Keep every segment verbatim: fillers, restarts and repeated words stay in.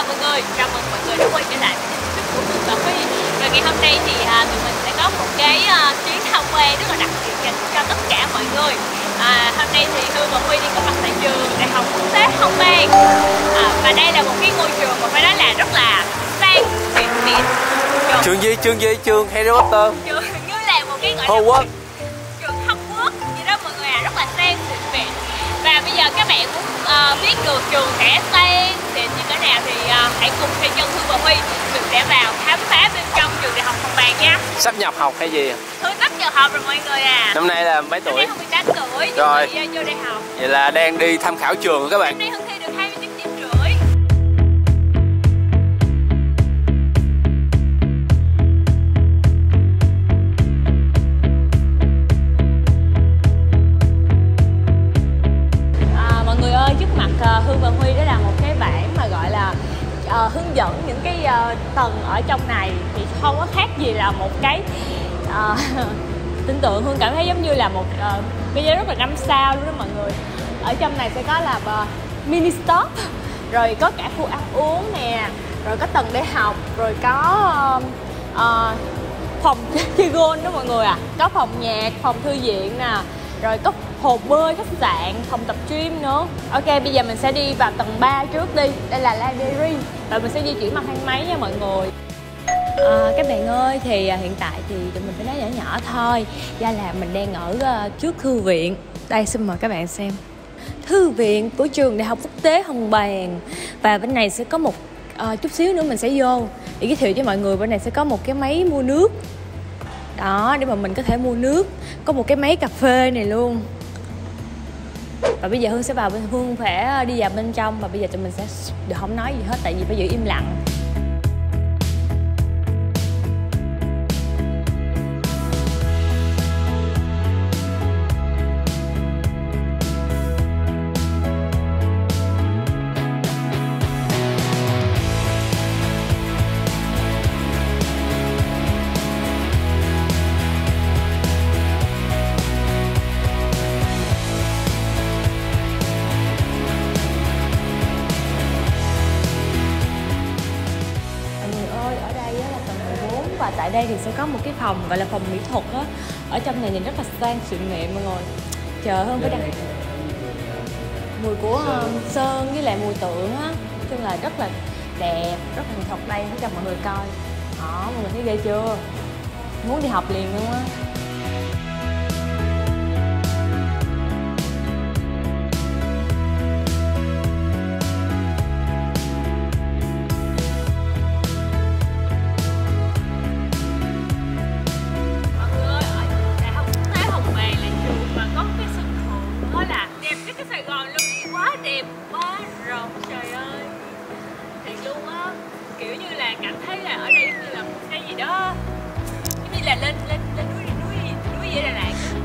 chào mọi người, chào mừng mọi người đã quay trở lại với kênh của Hương và Huy. Và ngày hôm nay thì à, tụi mình sẽ có một cái à, chuyến tham quan rất là đặc biệt dành cho tất cả mọi người. À, hôm nay thì Hương và Huy đi có mặt tại trường Đại học Quốc tế Hồng Bàng. À, và đây là một cái ngôi trường mà phải nói là rất là sang xịn xịn. Trường gì? Trường gì? Trường Harry Potter? Trường như là một cái gọi là trường Hogwarts gì đó mọi người à, rất là sang xịn xịn. Và bây giờ các bạn muốn uh, biết được trường sẽ sang xịn như thế nào thì uh, hãy cùng theo chân Hương và Huy, mình sẽ vào khám phá bên trong trường Đại học Hồng Bàng nha. Sắp nhập học hay gì? Hương sắp nhập học rồi mọi người à. Năm nay là mấy tuổi? Năm nay Hương mười tám tuổi rồi. Đi vô đại học. Vậy là đang đi tham khảo trường các bạn. Năm nay Hương thi được hai mươi chín điểm rưỡi. Hương và Huy đó là một cái bảng mà gọi là uh, hướng dẫn những cái uh, tầng ở trong này thì không có khác gì là một cái uh, tin tưởng. Hương cảm thấy giống như là một uh, cái giá rất là năm sao luôn đó mọi người. Ở trong này sẽ có là uh, mini stop, rồi có cả khu ăn uống nè, rồi có tầng để học, rồi có uh, uh, phòng chơi golf đó mọi người à, có phòng nhạc, phòng thư viện nè, rồi có hồ bơi, khách sạn, phòng tập gym nữa. Ok, bây giờ mình sẽ đi vào tầng ba trước đi. Đây là library. Rồi mình sẽ di chuyển bằng thang máy nha mọi người. À, các bạn ơi, thì hiện tại thì tụi mình phải nói nhỏ nhỏ thôi. Do là mình đang ở trước thư viện. Đây, xin mời các bạn xem. Thư viện của trường Đại học Quốc tế Hồng Bàng. Và bên này sẽ có một à, chút xíu nữa mình sẽ vô để giới thiệu cho mọi người. Bên này sẽ có một cái máy mua nước. Đó, để mà mình có thể mua nước. Có một cái máy cà phê này luôn. Và bây giờ Hương sẽ vào bên, Hương phải đi vào bên trong. Và bây giờ tụi mình sẽ được không nói gì hết, tại vì phải giữ im lặng. Tại đây thì sẽ có một cái phòng gọi là phòng mỹ thuật á. Ở trong này nhìn rất là sang xịn mịn mọi người. Chờ hơn phải đặt mùi của sơn với lại mùi tượng á, nói chung là rất là đẹp, rất là nghệ thuật đây cho mọi người coi. Đó, mọi người thấy ghê chưa? Muốn đi học liền luôn á.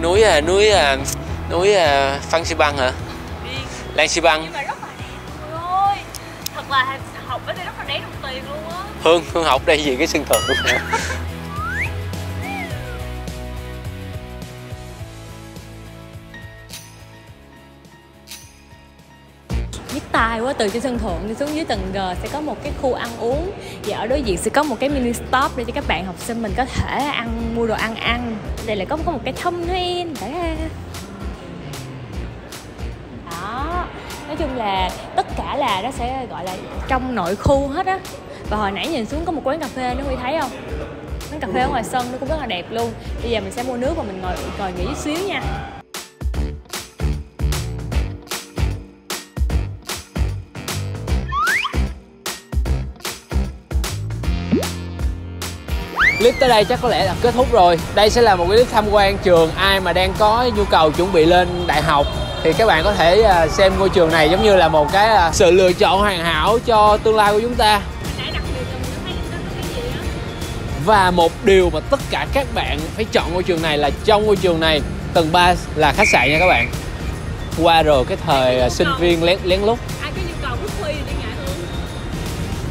núi à, núi à, núi à, Phan Xi Păng hả? Lan Xi Păng. Nhưng mà rất là đẹp mọi người. Thật là học ở đây rất là đáng đồng tiền luôn á. Hương, Hương học đây gì cái sân thượng. Biết tài quá, từ trên sân thượng đi xuống dưới tầng G sẽ có một cái khu ăn uống. Và ở đối diện sẽ có một cái mini stop để cho các bạn học sinh mình có thể ăn, mua đồ ăn ăn. Đây là có, có một cái thông tin để... Đó, nói chung là tất cả là nó sẽ gọi là trong nội khu hết á. Và hồi nãy nhìn xuống có một quán cà phê nữa, Huy thấy không? Quán cà phê ở ngoài sân nó cũng rất là đẹp luôn. Bây giờ mình sẽ mua nước và mình ngồi, ngồi nghỉ xíu nha. Clip tới đây chắc có lẽ là kết thúc rồi. Đây sẽ là một clip tham quan trường. Ai mà đang có nhu cầu chuẩn bị lên đại học thì các bạn có thể xem ngôi trường này giống như là một cái sự lựa chọn hoàn hảo cho tương lai của chúng ta. Và một điều mà tất cả các bạn phải chọn ngôi trường này là trong ngôi trường này tầng ba là khách sạn nha các bạn. Qua rồi cái thời sinh viên lén, lén lút. Ai có nhu cầu rút Huy đi ngại Hương.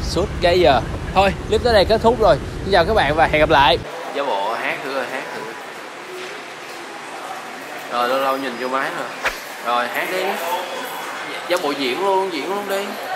Suốt cái giờ. Thôi, clip tới đây kết thúc rồi. Xin chào các bạn và hẹn gặp lại. Giả bộ hát thử rồi, hát thử. Rồi lâu lâu nhìn vô máy rồi. Rồi hát đi. Giả bộ diễn luôn, diễn luôn đi.